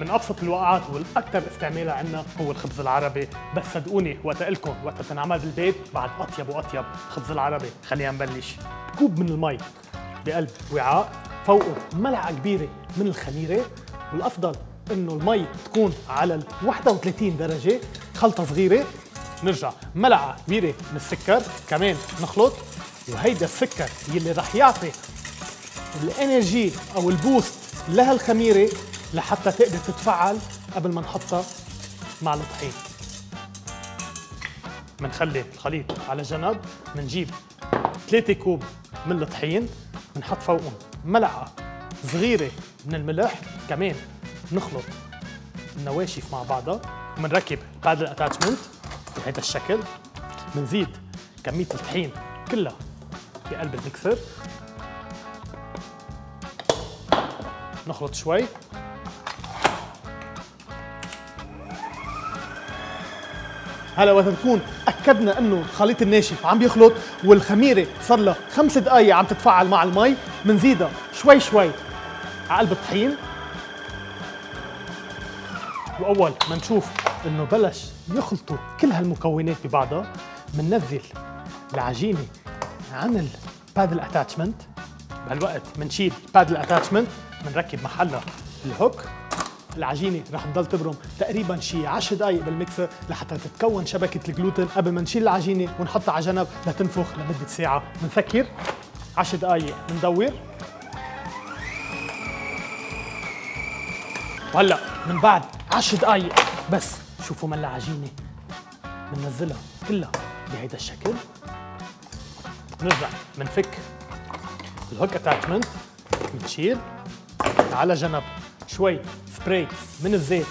من ابسط الوقعات والاكثر استعمالها عندنا هو الخبز العربي، بس صدقوني وقت لكم وقت تنعمل بالبيت بعد اطيب واطيب. خبز العربي خلينا نبلش. كوب من المي بقلب وعاء، فوقه ملعقه كبيره من الخميره، والافضل انه المي تكون على 31 درجه، خلطه صغيره، نرجع ملعقه كبيره من السكر كمان نخلط، وهيدا السكر يلي رح يعطي الانرجي او البوست لهالخميره لحتى تقدر تتفعل قبل ما نحطها مع الطحين. بنخلي الخليط على جنب، بنجيب 3 كوب من الطحين، بنحط فوقهم ملعقه صغيره من الملح، كمان بنخلط النواشف مع بعضها، وبنركب بعد الاتاتشمنت بهذا الشكل، بنزيد كميه الطحين كلها بقلب المكسر، نخلط شوي، هلا وقت نكون اكدنا انه الخليط الناشف عم بيخلط والخميره صار لها 5 دقائق عم تتفاعل مع المي، بنزيدها شوي شوي على قلب الطحين، واول ما نشوف انه بلش يخلطوا كل هالمكونات ببعضها، بننزل العجينه عن البادل اتاتشمنت. بهالوقت بنشيل البادل اتاتشمنت، بنركب محلها الهوك. العجينه رح تضل تبرم تقريبا شي 10 دقائق بالمكسر لحتى تتكون شبكه الجلوتين قبل ما نشيل العجينه ونحطها على جنب لتنفخ لمده ساعه. بنسكر 10 دقائق، بندور. وهلا من بعد 10 دقائق بس شوفوا من العجينه بننزلها كلها بهيدا الشكل، بنرجع بنفك الهوك اتاتشمنت، بنشيل على جنب شوي سبراي من الزيت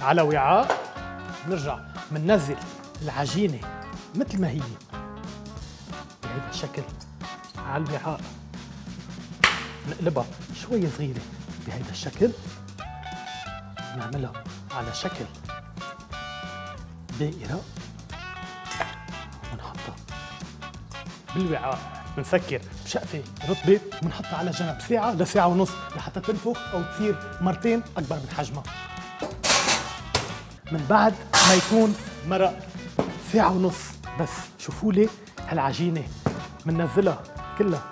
على وعاء، بنرجع بننزل العجينه مثل ما هي بهيدا الشكل على الوعاء، نقلبها شوي صغيره بهيدا الشكل، نعملها على شكل دائره ونحطها بالوعاء، بنسكر بشقفه رطبه وبنحطها على جنب ساعه لساعه ونص لحتى تنفخ او تصير مرتين اكبر من حجمها. من بعد ما يكون مرق ساعه ونص بس شوفوا لي هالعجينه، بننزلها كلها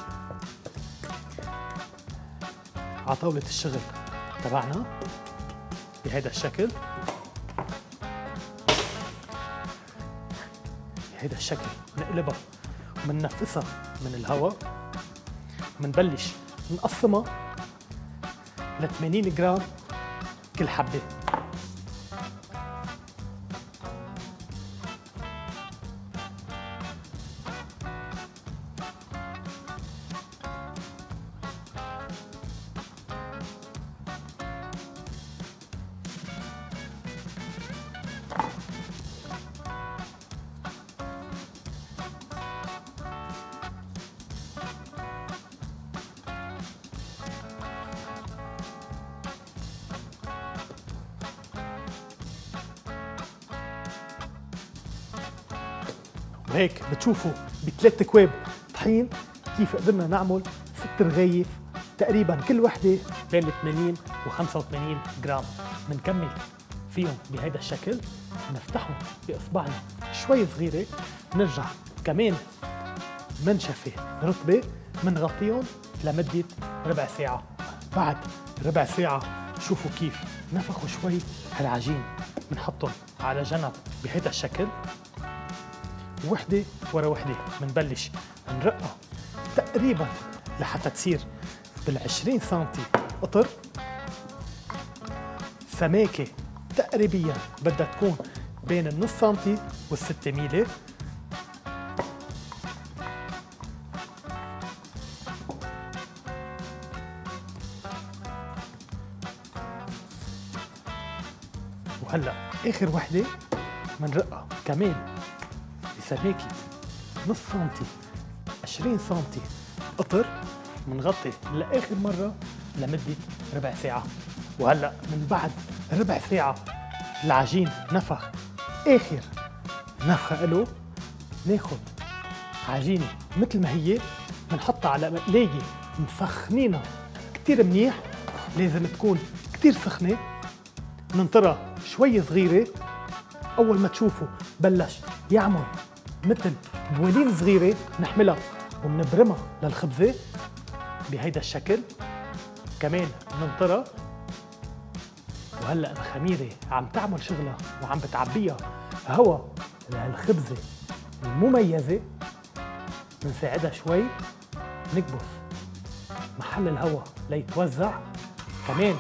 على طاوله الشغل تبعنا بهذا الشكل، بهذا الشكل نقلبها ومننفسها من الهواء، منبلش نقسمها ل 80 جرام كل حبه. وهيك بتشوفوا ب3 كواب طحين كيف قدرنا نعمل 6 رغايف تقريبا كل وحده بين 80 و 85 جرام. بنكمل فيهم بهذا الشكل، بنفتحهم باصبعنا شوي صغيره، بنرجع كمان منشفه رطبه، بنغطيهم لمده ربع ساعه. بعد ربع ساعه شوفوا كيف نفخوا شوي هالعجين، بنحطهم على جنب بهذا الشكل، وحده ورا وحده، بنبلش نرقها تقريبا لحتى تصير بال20 سم قطر، سماكه تقريبيا بدها تكون بين النص سم وال6 ميلي. وهلا اخر وحده بنرقها كمان سماكه نص سنتي 20 سنتي قطر، بنغطي لاخر مره لمده ربع ساعه. وهلا من بعد ربع ساعه العجين نفخ اخر نفخه له، ناخذ عجينه مثل ما هي، بنحطها على مقلايه مسخنينها كثير منيح، لازم تكون كثير سخنه، منطرة شوي صغيرة، أول ما تشوفه بلش يعمل مثل بولين صغيرة نحملها ومنبرمها للخبزة بهيدا الشكل، كمان منطرة. وهلأ الخميرة عم تعمل شغلها وعم بتعبيها هوا لهالخبزة المميزة. منساعدها شوي، نكبس محل الهواء ليتوزع، كمان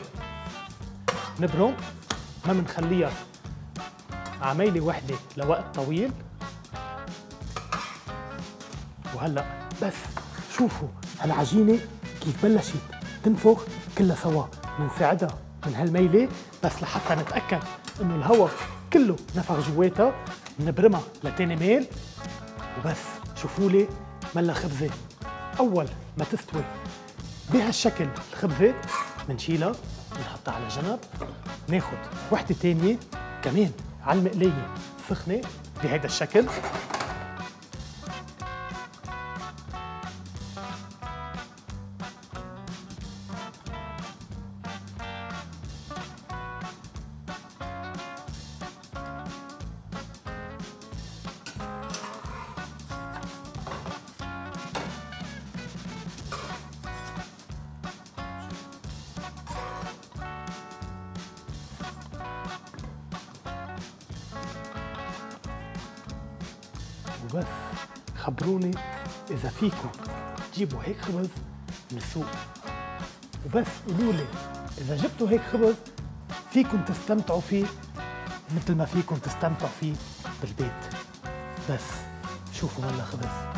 نبرم، ما منخليها عميلة وحدة لوقت طويل. وهلأ بس شوفوا هالعجينة كيف بلشت تنفخ كلها سوا، منساعدها من هالميلة بس لحتى نتأكد انه الهواء كله نفخ جواتها، نبرمها لتاني ميل. وبس شوفوا لي ملا خبزة، أول ما تستوي بهالشكل الخبزة منشيلها منحطها على جنب، ناخد وحدة تانية كمان على المقلية سخنة بهيدا الشكل، وبس. خبروني إذا فيكم تجيبوا هيك خبز من السوق، وبس قولولي إذا جبتوا هيك خبز فيكم تستمتعوا فيه مثل ما فيكم تستمتعوا فيه بالبيت. بس شوفوا هلا خبز